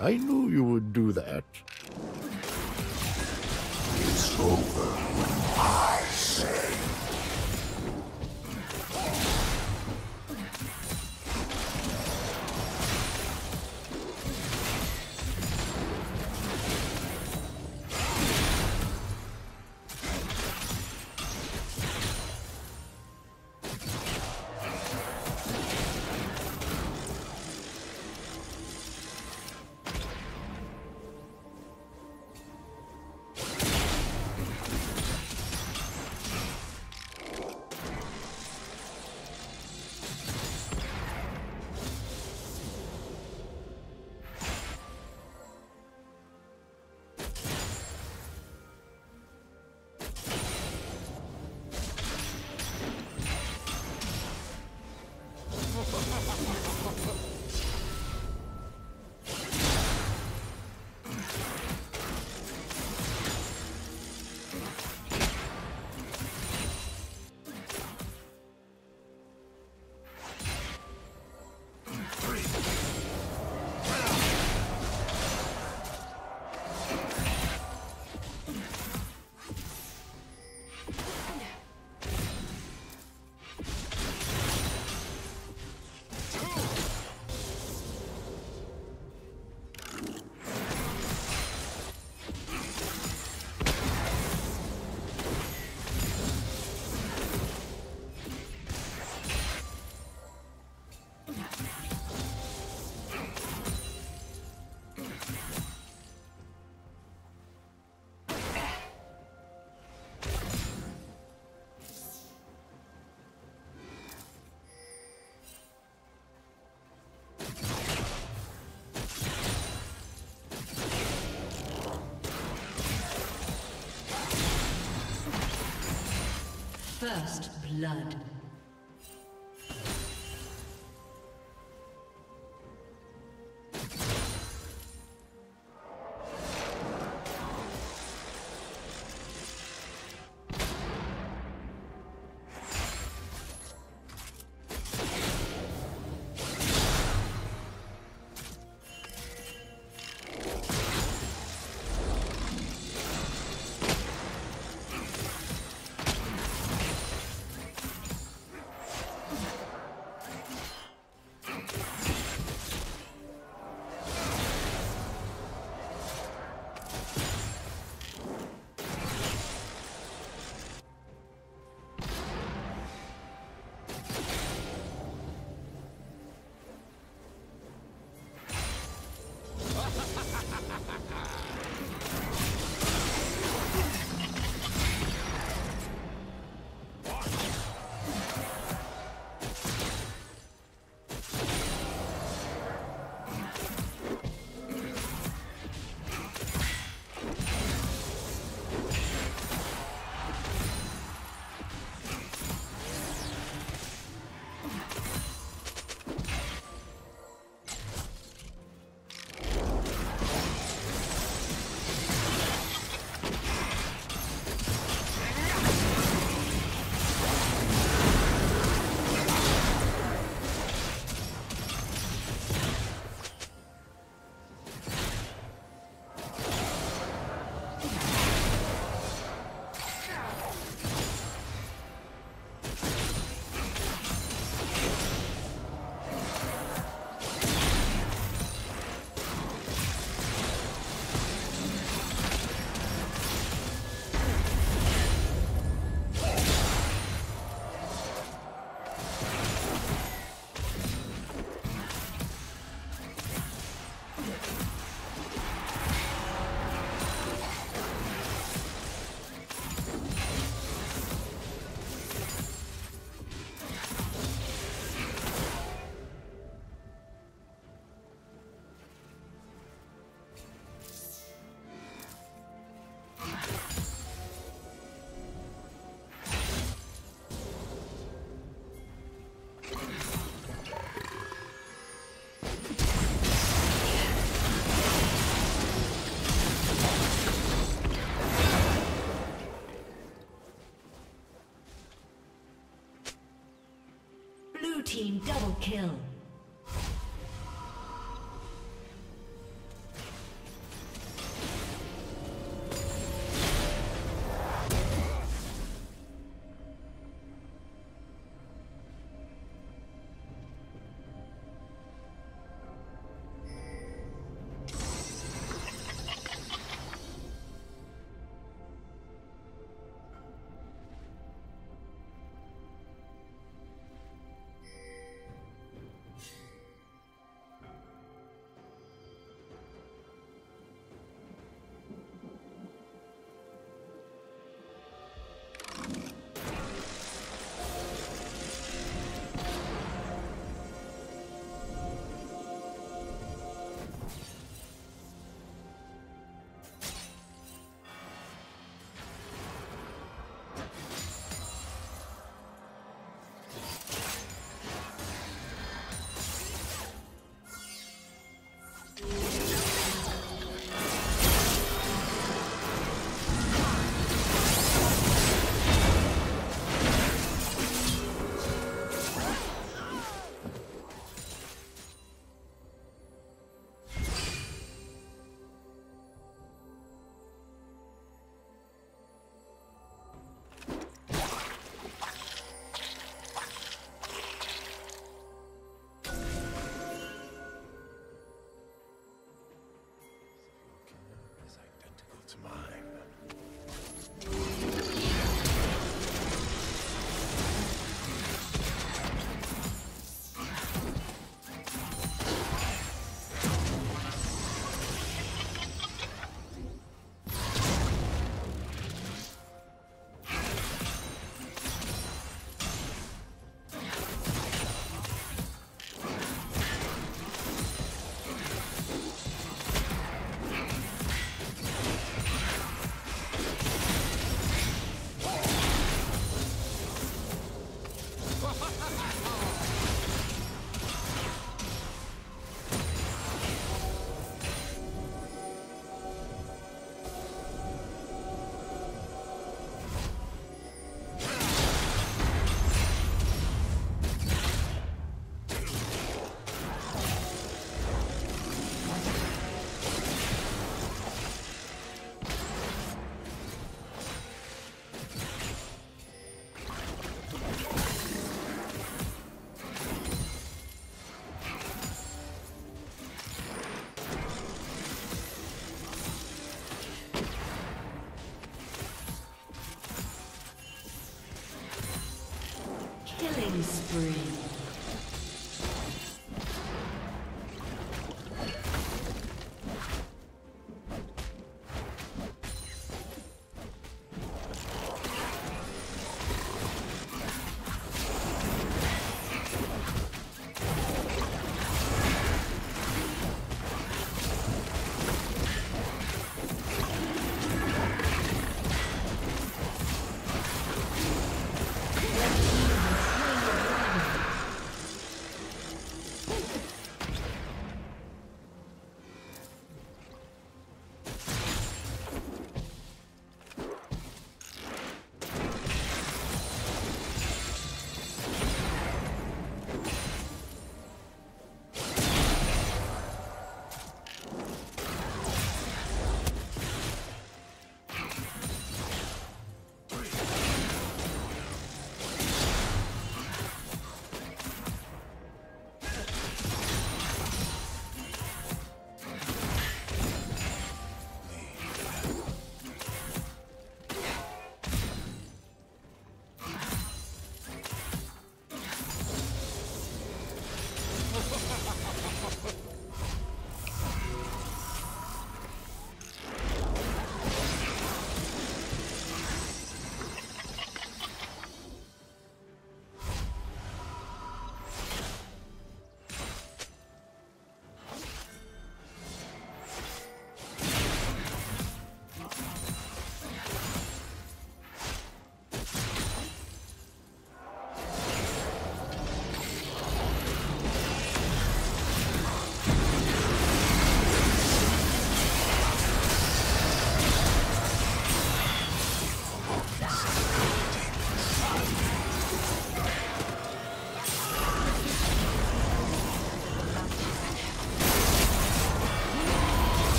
I knew you would do that. It's over when I say. First blood. Double kill.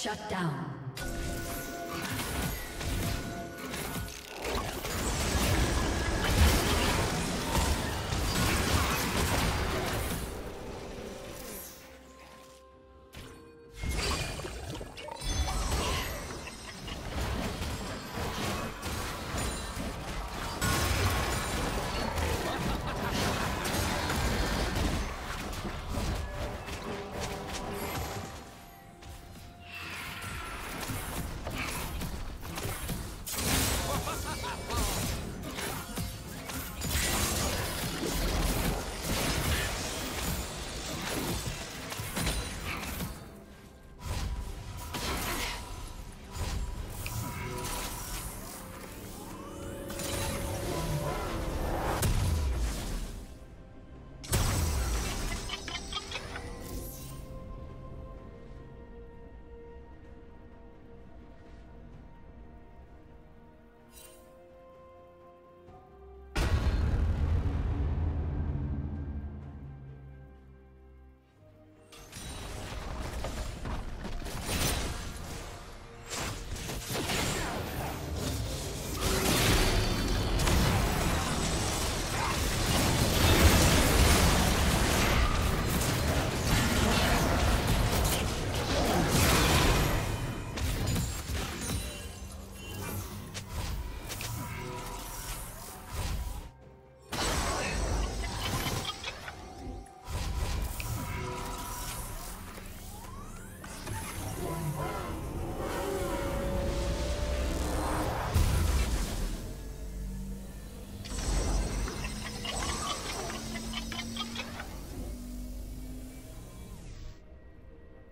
Shut down.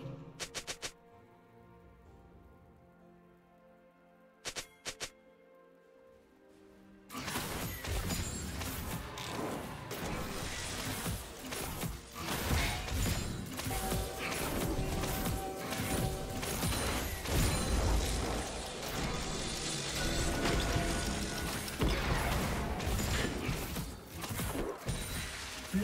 Blue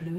Blue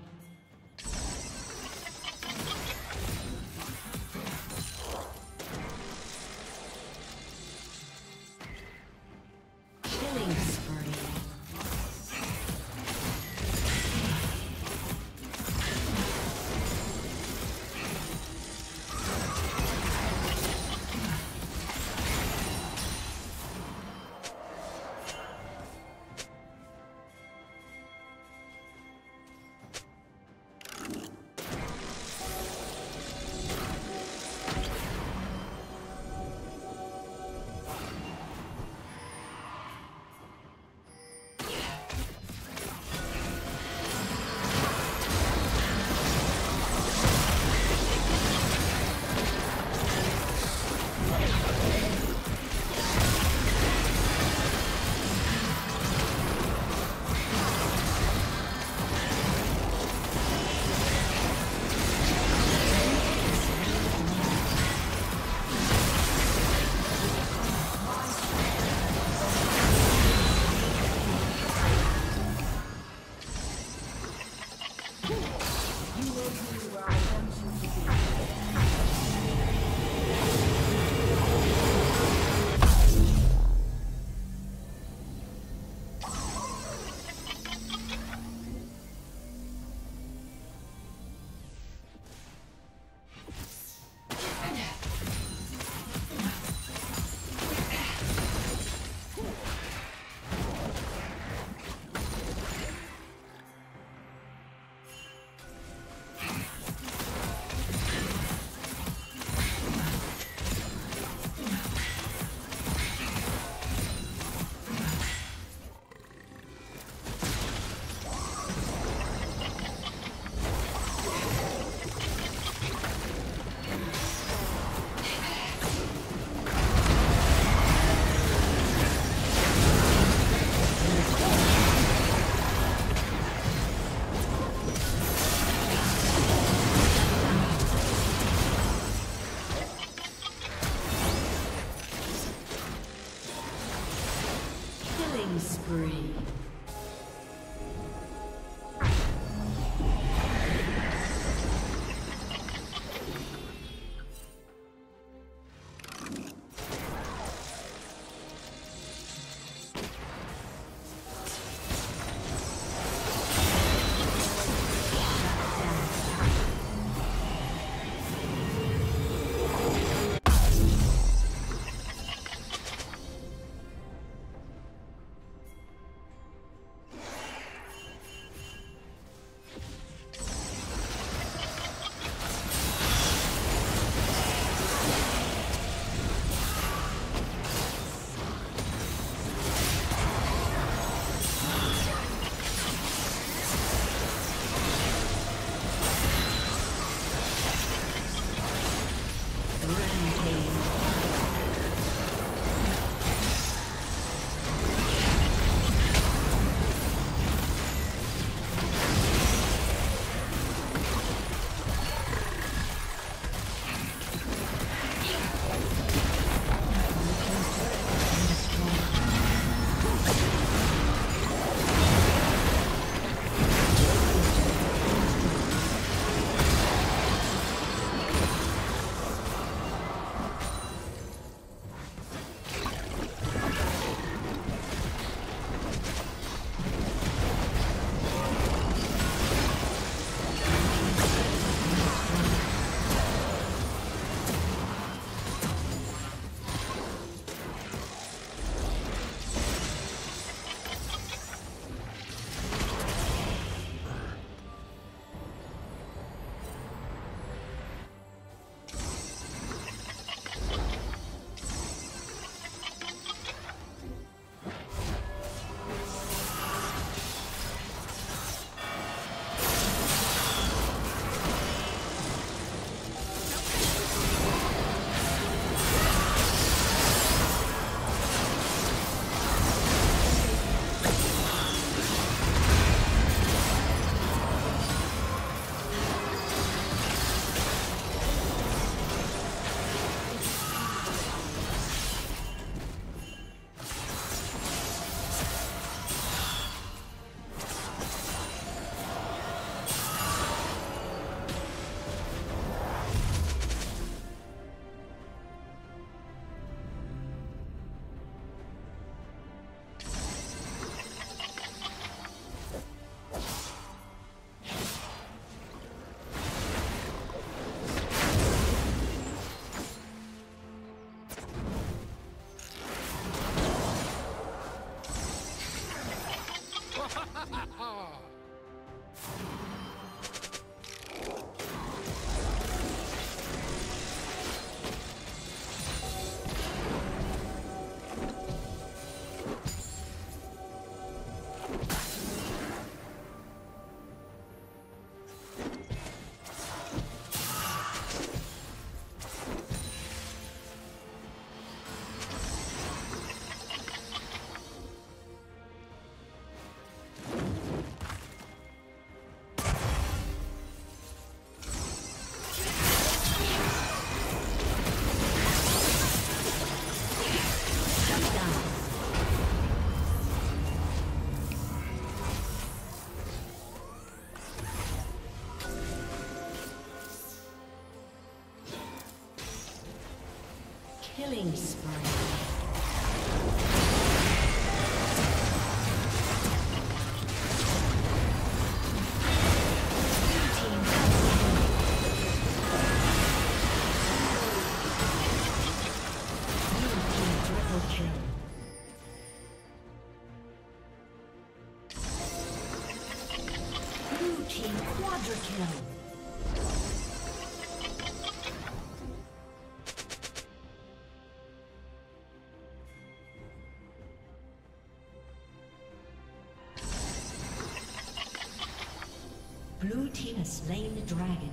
Killing spree. Blue team has slain the dragon.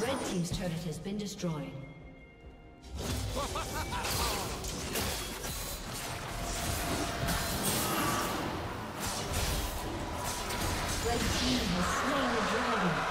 Red team's turret has been destroyed. Red team has slain the dragon.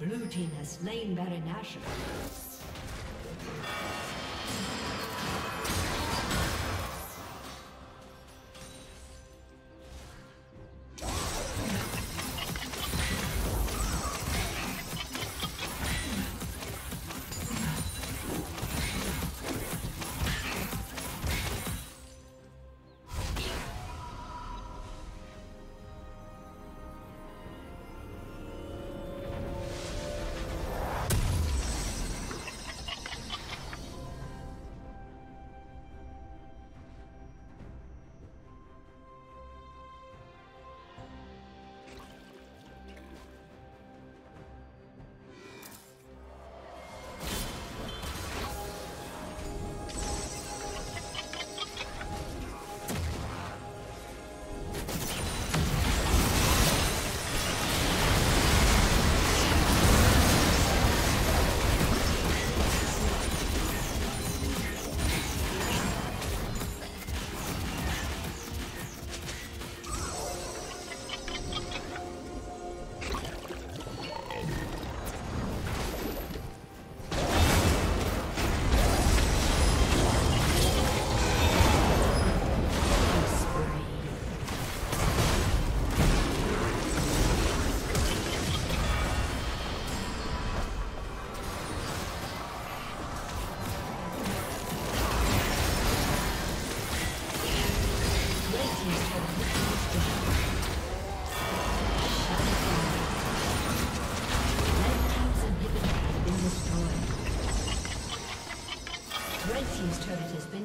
Blue team has slain Baron Nashor.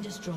been destroyed.